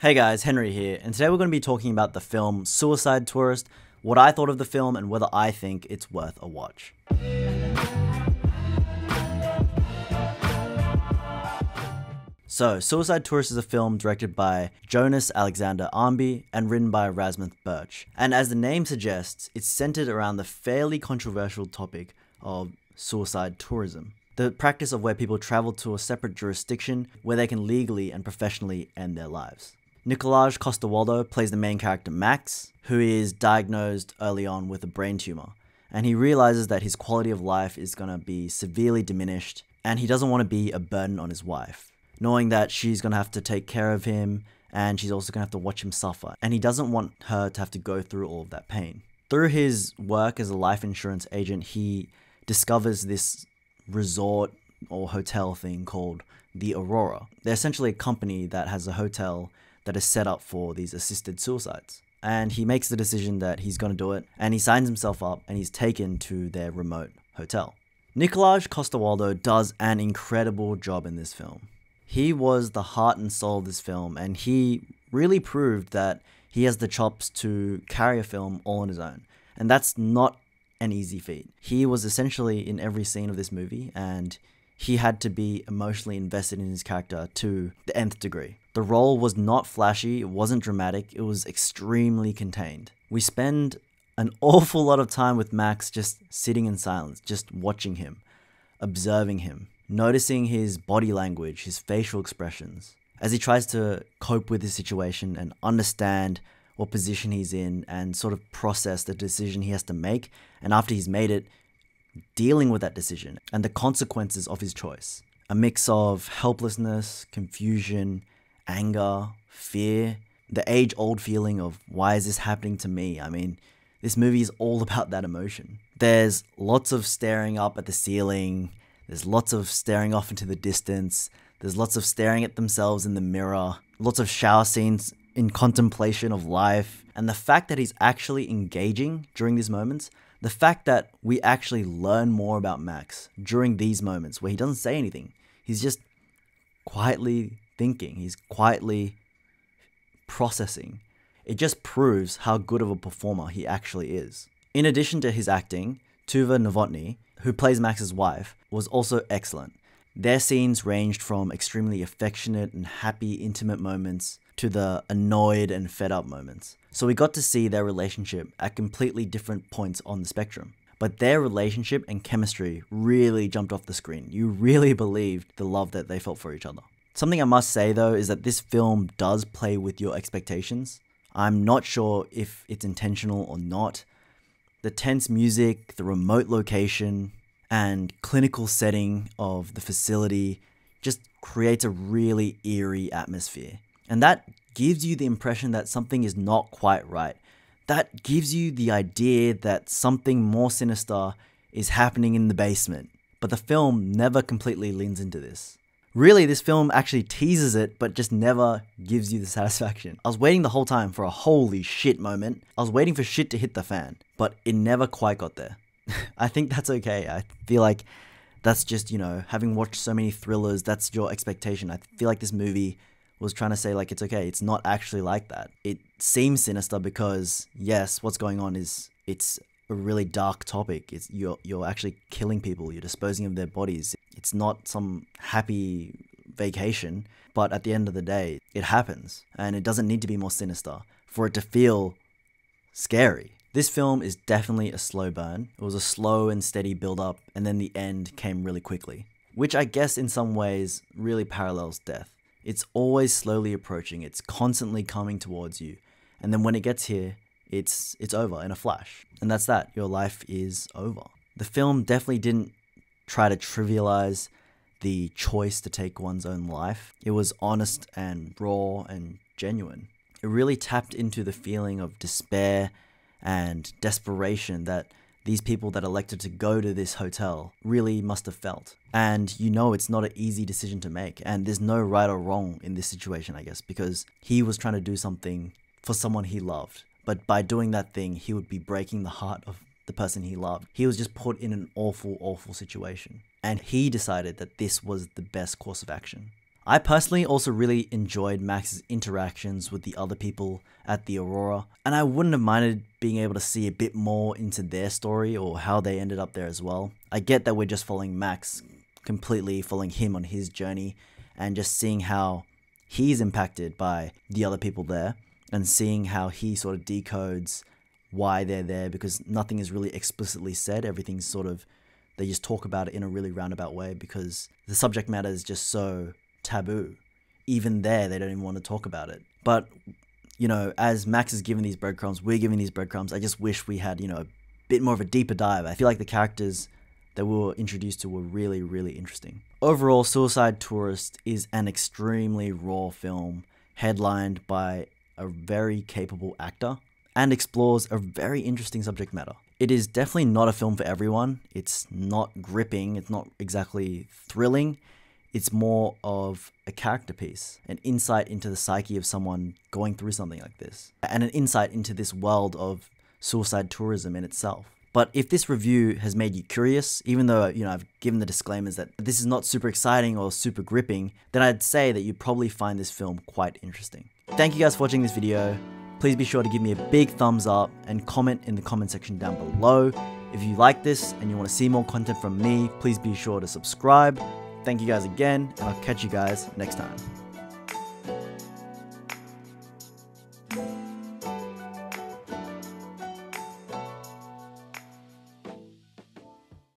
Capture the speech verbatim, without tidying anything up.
Hey guys, Henry here, and today we're going to be talking about the film Suicide Tourist, what I thought of the film, and whether I think it's worth a watch. So, Suicide Tourist is a film directed by Jonas Alexander Arnby and written by Rasmus Birch. And as the name suggests, it's centered around the fairly controversial topic of suicide tourism. The practice of where people travel to a separate jurisdiction where they can legally and professionally end their lives. Nikolaj Coster-Waldau plays the main character Max, who is diagnosed early on with a brain tumor, and he realizes that his quality of life is going to be severely diminished, and he doesn't want to be a burden on his wife, knowing that she's going to have to take care of him, and she's also going to have to watch him suffer, and he doesn't want her to have to go through all of that pain. Through his work as a life insurance agent, he discovers this resort or hotel thing called The Aurora. They're essentially a company that has a hotel that is set up for these assisted suicides. And he makes the decision that he's going to do it, and he signs himself up, and he's taken to their remote hotel. Nikolaj Coster-Waldau does an incredible job in this film. He was the heart and soul of this film, and he really proved that he has the chops to carry a film all on his own. And that's not an easy feat. He was essentially in every scene of this movie, and he had to be emotionally invested in his character to the nth degree. The role was not flashy, it wasn't dramatic, it was extremely contained. We spend an awful lot of time with Max just sitting in silence, just watching him, observing him, noticing his body language, his facial expressions, as he tries to cope with his situation and understand what position he's in and sort of process the decision he has to make, and after he's made it, dealing with that decision and the consequences of his choice. A mix of helplessness, confusion, anger, fear, the age-old feeling of, why is this happening to me? I mean, this movie is all about that emotion. There's lots of staring up at the ceiling, there's lots of staring off into the distance, there's lots of staring at themselves in the mirror, lots of shower scenes in contemplation of life, and the fact that he's actually engaging during these moments, the fact that we actually learn more about Max during these moments where he doesn't say anything, he's just quietly thinking, he's quietly processing. It just proves how good of a performer he actually is. In addition to his acting, Tuva Novotny, who plays Max's wife, was also excellent. Their scenes ranged from extremely affectionate and happy, intimate moments to the annoyed and fed up moments. So we got to see their relationship at completely different points on the spectrum. But their relationship and chemistry really jumped off the screen. You really believed the love that they felt for each other. Something I must say though is that this film does play with your expectations. I'm not sure if it's intentional or not. The tense music, the remote location, and clinical setting of the facility just creates a really eerie atmosphere. And that gives you the impression that something is not quite right. That gives you the idea that something more sinister is happening in the basement. But the film never completely leans into this. Really, this film actually teases it, but just never gives you the satisfaction. I was waiting the whole time for a holy shit moment. I was waiting for shit to hit the fan, but it never quite got there. I think that's okay. I feel like that's just, you know, having watched so many thrillers, that's your expectation. I feel like this movie was trying to say, like, it's okay, it's not actually like that. It seems sinister because, yes, what's going on is, it's a really dark topic. It's, you're, you're actually killing people, you're disposing of their bodies. It's not some happy vacation, but at the end of the day, it happens, and it doesn't need to be more sinister for it to feel scary. This film is definitely a slow burn. It was a slow and steady build up, and then the end came really quickly, which I guess in some ways really parallels death. It's always slowly approaching, it's constantly coming towards you, and then when it gets here, it's it's over in a flash. And that's that, your life is over. The film definitely didn't try to trivialize the choice to take one's own life. It was honest and raw and genuine. It really tapped into the feeling of despair and desperation that these people that elected to go to this hotel really must have felt. And you know it's not an easy decision to make, and there's no right or wrong in this situation, I guess, because he was trying to do something for someone he loved. But by doing that thing, he would be breaking the heart of the person he loved. He was just put in an awful, awful situation. And he decided that this was the best course of action. I personally also really enjoyed Max's interactions with the other people at the Aurora, and I wouldn't have minded being able to see a bit more into their story or how they ended up there as well. I get that we're just following Max, completely following him on his journey, and just seeing how he's impacted by the other people there, and seeing how he sort of decodes why they're there, because nothing is really explicitly said. Everything's sort of, they just talk about it in a really roundabout way because the subject matter is just so taboo. Even there, they don't even want to talk about it. But, you know, as Max is given these breadcrumbs, we're given these breadcrumbs, I just wish we had, you know, a bit more of a deeper dive. I feel like the characters that we were introduced to were really, really interesting. Overall, Suicide Tourist is an extremely raw film, headlined by a very capable actor, and explores a very interesting subject matter. It is definitely not a film for everyone. It's not gripping, it's not exactly thrilling. It's more of a character piece, an insight into the psyche of someone going through something like this, and an insight into this world of suicide tourism in itself. But if this review has made you curious, even though, you know, I've given the disclaimers that this is not super exciting or super gripping, then I'd say that you'd probably find this film quite interesting. Thank you guys for watching this video. Please be sure to give me a big thumbs up and comment in the comment section down below. If you like this and you want to see more content from me, please be sure to subscribe. Thank you guys again, and I'll catch you guys next time.